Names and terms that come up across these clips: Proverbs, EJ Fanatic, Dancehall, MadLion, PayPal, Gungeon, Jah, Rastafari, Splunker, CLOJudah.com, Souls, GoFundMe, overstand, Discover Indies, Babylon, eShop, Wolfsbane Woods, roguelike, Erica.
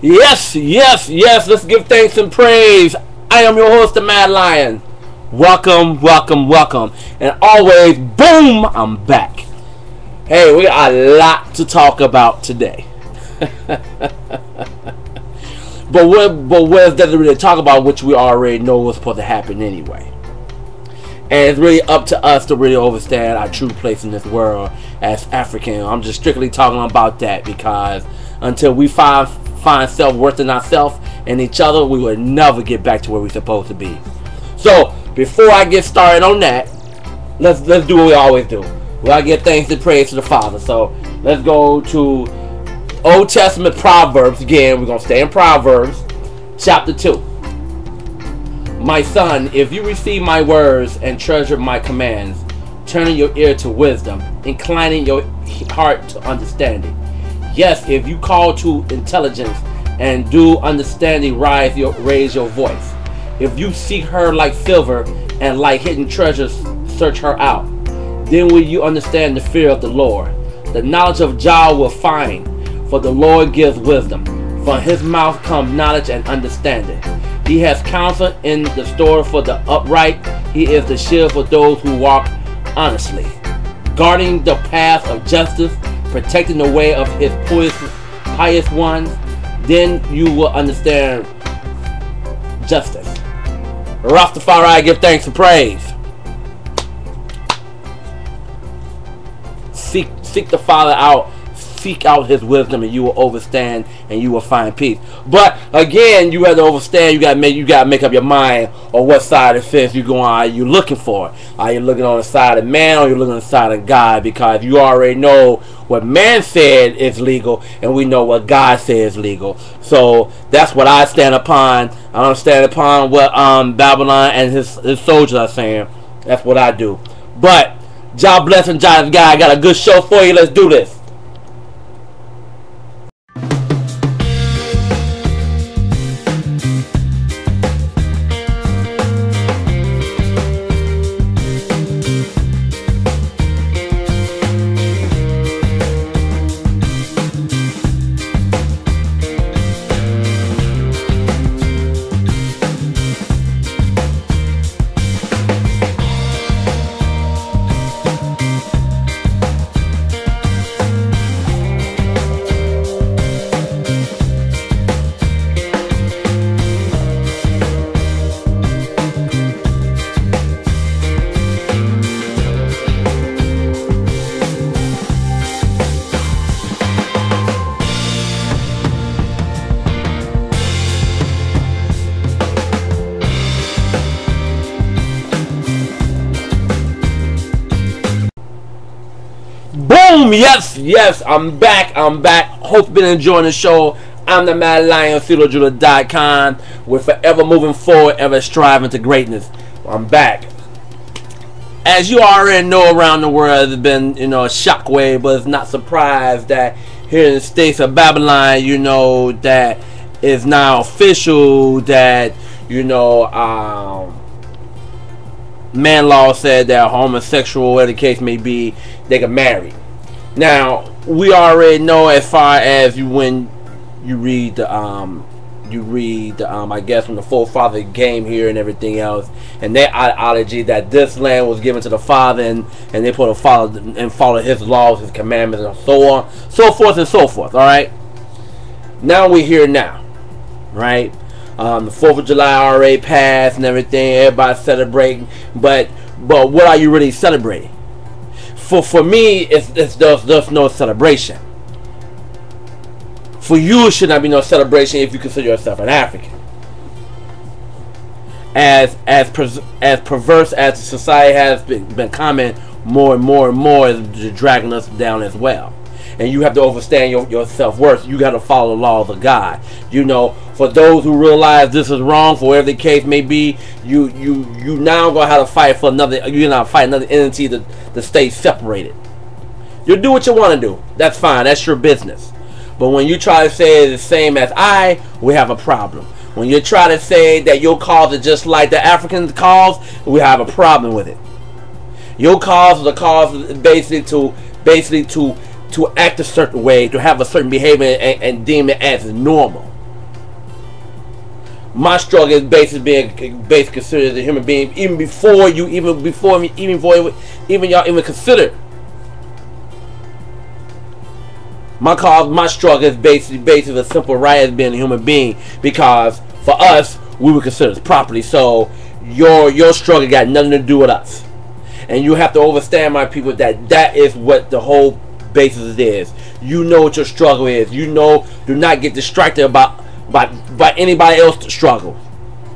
Yes, yes, yes, let's give thanks and praise. I am your host, the Mad Lion. Welcome, welcome, welcome. And always, boom, I'm back. Hey, we got a lot to talk about today. but what does it really talk about, which we already know was supposed to happen anyway. And it's really up to us to really understand our true place in this world as African. I'm just strictly talking about that because until we find self-worth in ourselves and each other, we will never get back to where we're supposed to be. So, before I get started on that, let's do what we always do. Well, I give thanks and praise to the Father. So, let's go to Old Testament Proverbs. Again, we're going to stay in Proverbs chapter 2. My son, if you receive my words and treasure my commands, turning your ear to wisdom, inclining your heart to understanding. Yes, if you call to intelligence and do understanding, raise your voice. If you seek her like silver and like hidden treasures, search her out. Then will you understand the fear of the Lord. The knowledge of Jah will find, for the Lord gives wisdom. From his mouth comes knowledge and understanding. He has counsel in the store for the upright. He is the shield for those who walk honestly, guarding the path of justice, protecting the way of his pious ones. Then you will understand justice. Rastafari, give thanks and praise. Seek the Father out. Seek out his wisdom, and you will overstand, and you will find peace. But again, you have to overstand. You gotta make up your mind on what side of fence you go on. Are you looking for? Are you looking on the side of man, or you looking on the side of God? Because you already know what man said is legal, and we know what God says is legal. So that's what I stand upon. I don't stand upon what Babylon and his soldiers are saying. That's what I do. But Jah bless and Jah guide. I got a good show for you. Let's do this. Yes, yes, I'm back. I'm back. Hope you've been enjoying the show. I'm the Mad Lion, CLOJudah.com. We're forever moving forward, ever striving to greatness. I'm back. As you already know, around the world, there's been, a shockwave, but it's not surprised that here in the states of Babylon, that is now official that, man law said that homosexual, whatever the case may be, they can marry. Now, we already know as far as when you read the, I guess, when the forefather came here and everything else, and their ideology that this land was given to the father, and they put a follow his laws, his commandments, and so on, so forth and so forth, all right? Now we're here now, right? The 4th of July already passed and everything, everybody's celebrating, but what are you really celebrating? For me, there's no celebration. For you, it should not be no celebration if you consider yourself an African. As perverse as society has been coming, more and more is dragging us down as well. And you have to understand your self-worth. You got to follow the laws of God. For those who realize this is wrong, for whatever the case may be, you now gonna have to fight for another. You're gonna fight another entity to stay separated. You do what you want to do. That's fine. That's your business. But when you try to say it's the same as I, we have a problem. When you try to say that your cause is just like the African cause, we have a problem with it. Your cause is a cause basically to act a certain way, to have a certain behavior, and deem it as normal. My struggle is basically considered as a human being, even before you, even before me, even before y'all even consider. My cause, my struggle is basically a simple right as being a human being, because for us, we were considered property. So your struggle got nothing to do with us, and you have to understand, my people, that that is what the whole basis is. You know what your struggle is. You know, do not get distracted by anybody else's struggle,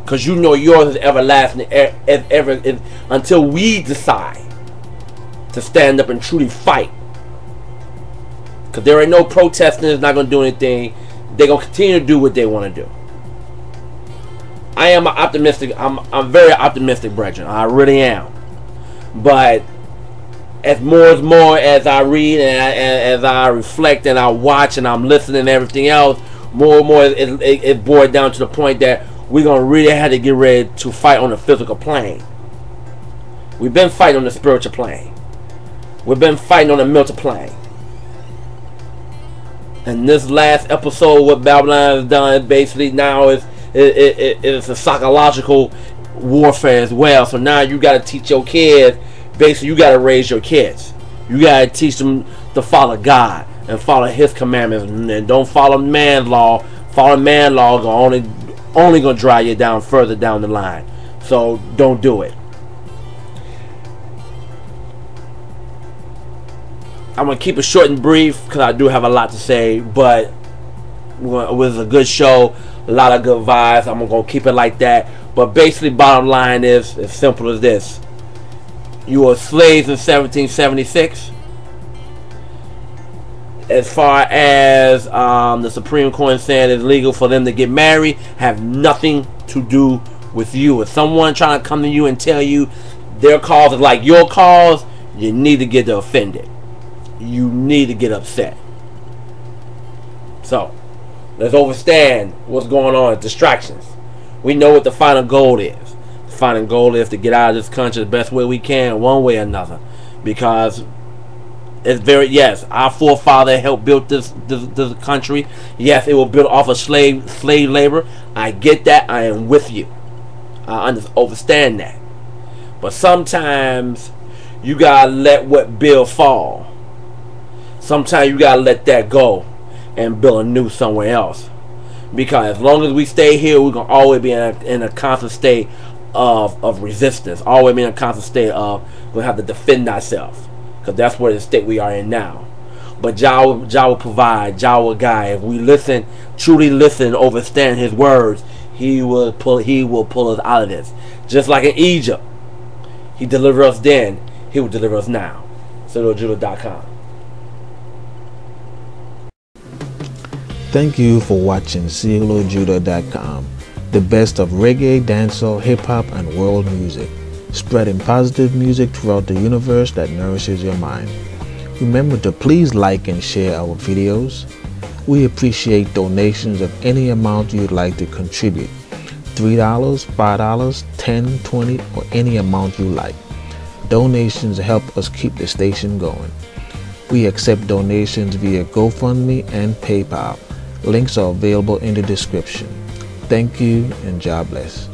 because you know yours is everlasting, until we decide to stand up and truly fight. Because there ain't no protesting. It's not going to do anything. They're going to continue to do what they want to do. I am optimistic. I'm very optimistic, brethren. I really am. But as more as I read and as I reflect and I watch and I'm listening and everything else, more and more it boiled down to the point that we're going to really have to get ready to fight on the physical plane. We've been fighting on the spiritual plane. We've been fighting on the mental plane. And this last episode, what Babylon has done, basically now is a psychological warfare as well. So now you got to teach your kids. Basically, you got to raise your kids. You got to teach them to follow God and follow His commandments, and don't follow man's law. Follow man's law is only gonna drive you down further down the line. So don't do it. I'm going to keep it short and brief because I do have a lot to say, but it was a good show, a lot of good vibes. I'm going to keep it like that. But basically, bottom line is as simple as this. You were slaves in 1776. As far as the Supreme Court saying it's legal for them to get married, have nothing to do with you. If someone trying to come to you and tell you their cause is like your cause, you need to get offended. You need to get upset. So let's understand what's going on. Distractions. We know what the final goal is. The final goal is to get out of this country the best way we can, one way or another, because it's very, yes, our forefather helped build this country. Yes, it was built off of slave labor. I get that. I am with you. I understand that. But sometimes you gotta let what bill fall. Sometimes you gotta let that go and build a new somewhere else. Because as long as we stay here, we're gonna always be in a constant state of resistance. Always be in a constant state of we'll have to defend ourselves. Because that's where the state we are in now. But Jah will provide, Jah will guide. If we listen, truly listen, understand His words, He will pull us out of this. Just like in Egypt, He delivered us then, He will deliver us now. CLOJudah.com. Thank you for watching CLOJudah.com, the best of reggae, dancehall, hip-hop, and world music, spreading positive music throughout the universe that nourishes your mind. Remember to please like and share our videos. We appreciate donations of any amount you'd like to contribute, $3, $5, $10, $20, or any amount you like. Donations help us keep the station going. We accept donations via GoFundMe and PayPal. Links are available in the description. Thank you and God bless.